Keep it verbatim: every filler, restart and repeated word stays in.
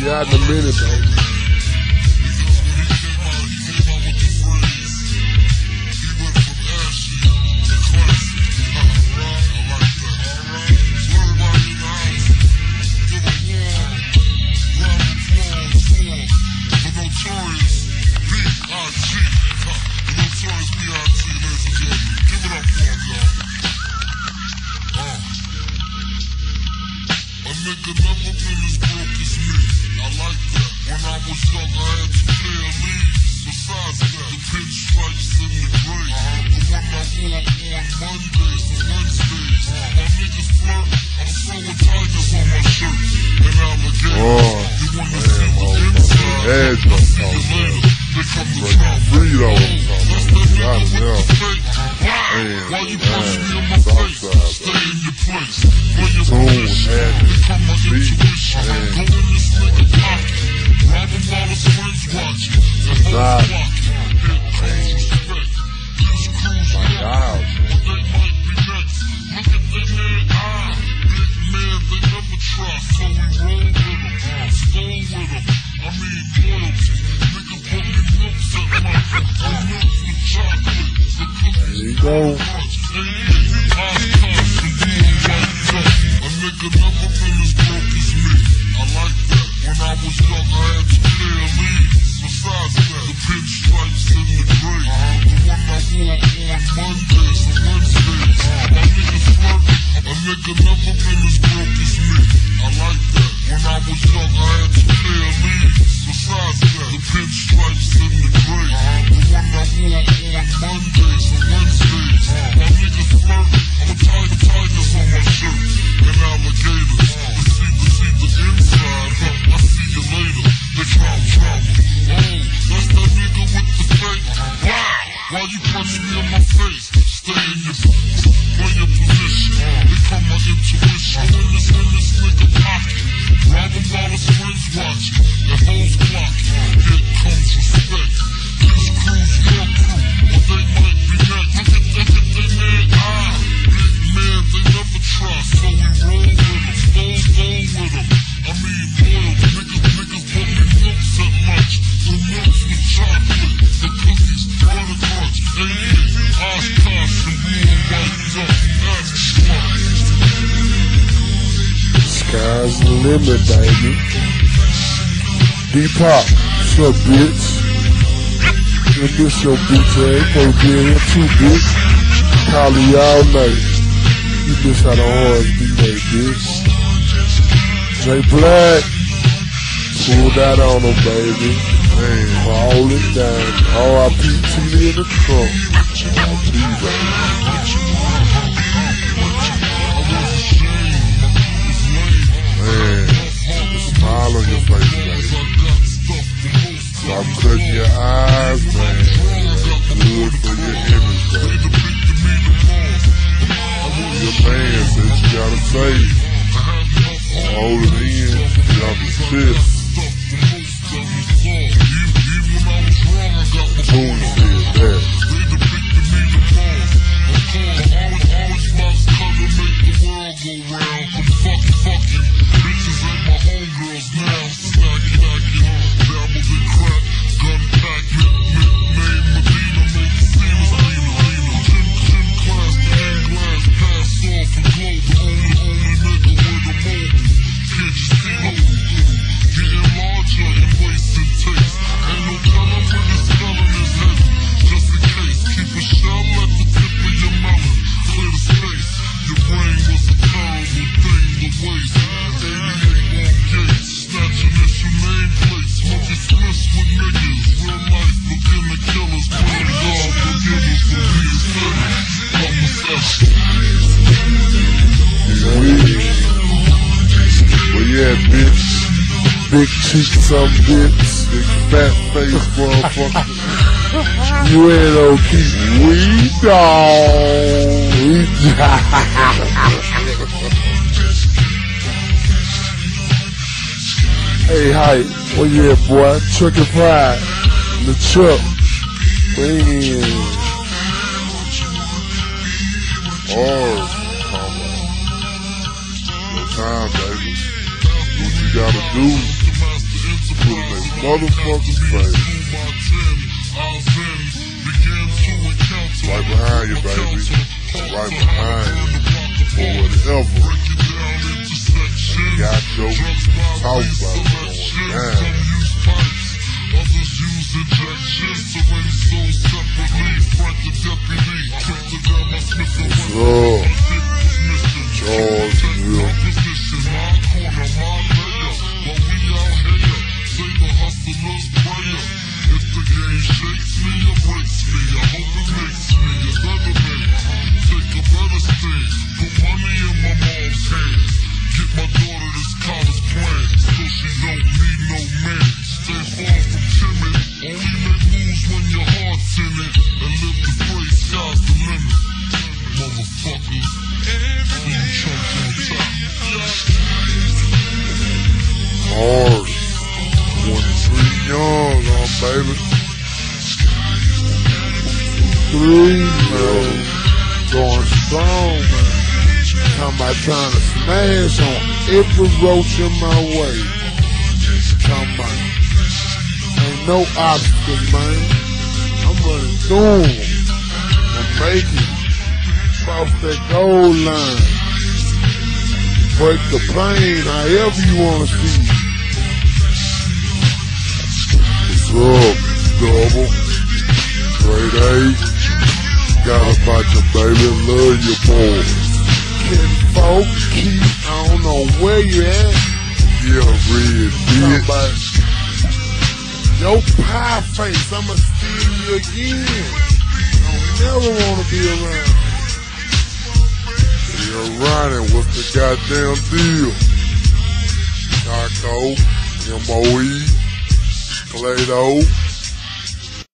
Be out in a minute, baby. Nigga never been as broke as me. I like that. When I was young, I had two pair of leaves. Besides that, the pinstripes and the gray. Uh, the one I wore on Mondays and Wednesdays. Uh, my niggas flirt. I'm throwing tigers on my shirt. And alligators. Oh, you wanna man, see the inside? Edge on top, man. They come to town. Fredo on top, man. That's that nigga fake. Man, why you pushing me in my face? Stay in your place. Play your position. Beat, man. Stop. My God. There you go. Sky's the limit, baby. D-Pop, what's up, bitch? And this your bitch, I ain't gonna be in here too, bitch. Probably all night. You bitch how the horns be made, bitch. Jay Black, pull that on him, baby. Man, all it down. R I P T in the trunk. R I P, baby. Smile on your face, baby. Stop cutting your eyes, man. Good for your image, baby. Your man said you gotta save it. Hold it in, get off your chest. Boom said that. Big cheeks, some bitch, big fat face, motherfucker. You ain't no keep we don't. We Hey, hype, where you at, boy? Trick and pride, the truck, man. Oh, come on. No time, baby. Do what you gotta do. motherfucker's face. Right behind you, baby. Right behind you. For whatever. You got your talk about going down. Others use injections to raise souls separately. Frank the deputy, trick to them, I sniff the word. Charles Will. My corner, my layer, while we out here, say the hustler's prayer. If the game shakes me or breaks me, I hope it makes me another man. Take a better stand, put money in my mom's hands. Get my daughter this college plan, so she don't need no man. Stay far from timid, only make moves when your heart's in it. And live to pray, sky's the limit. Motherfucker, full chunk on top. Hard, twenty-three young, huh, baby? Three years, going strong, man. How am I trying to smash on every roach in my way? Come on, ain't no obstacle, man. I'm running through them. I'm making cross that goal line. Break the plane, however you wanna see. What's up, double? Grade eight. Got to fight your baby, love your boy. Can folks keep, I don't know where you at. Yeah, red bitch. Yo pie face, I'ma steal you again. I don't never wanna be around. You're running, what's the goddamn deal? Taco, M O E, Play-Doh.